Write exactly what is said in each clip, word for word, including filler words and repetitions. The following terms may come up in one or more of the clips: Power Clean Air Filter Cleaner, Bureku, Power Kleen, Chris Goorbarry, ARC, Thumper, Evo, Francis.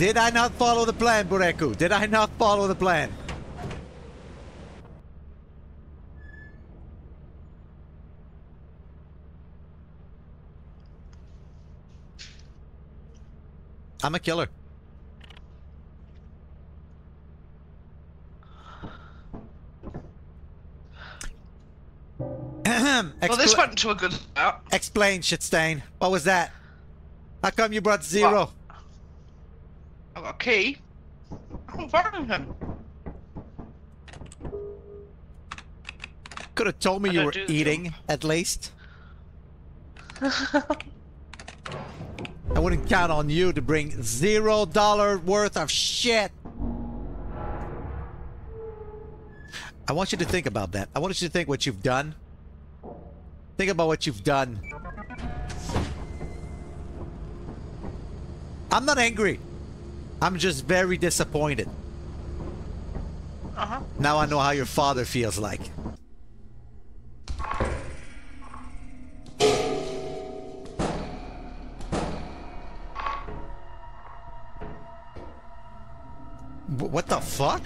Did I not follow the plan, Bureku? Did I not follow the plan? I'm a killer. Well, this went to a good start. Explain, Shitstain. What was that? How come you brought Zero? What? I got a key. I can't find him. Could have told me I you were eating, job. at least. I wouldn't count on you to bring zero dollar worth of shit. I want you to think about that. I want you to think what you've done. Think about what you've done. I'm not angry. I'm just very disappointed. Uh-huh. Now I know how your father feels like. What the fuck?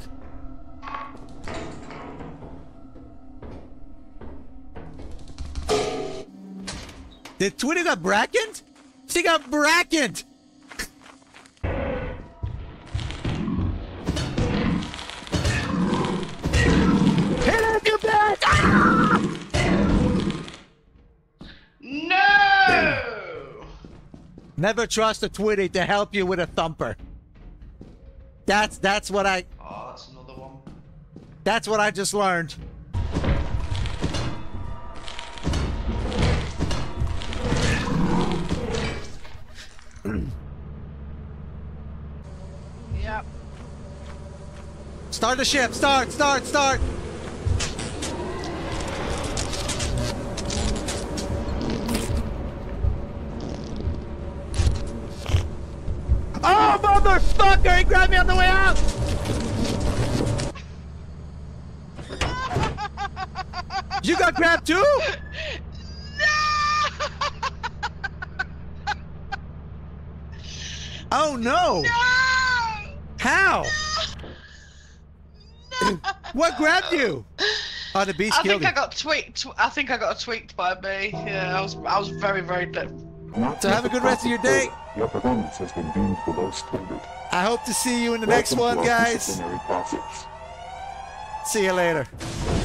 Did Twitter got brackened? She got brackened! No! Never trust a Twitty to help you with a thumper. That's that's what I. Oh, that's another one. That's what I just learned. Yep. Start the ship. Start. Start. Start. Oh, motherfucker! He grabbed me on the way out! You got grabbed too? No! Oh no! No! How? No! What grabbed you? Oh, the beast I killed think you. I got tweaked. I think I got tweaked by me. Yeah, I was. I was very, very. So have a good rest of your day. Your performance has been deemed below standard. I hope to see you in the next one, guys. See you later.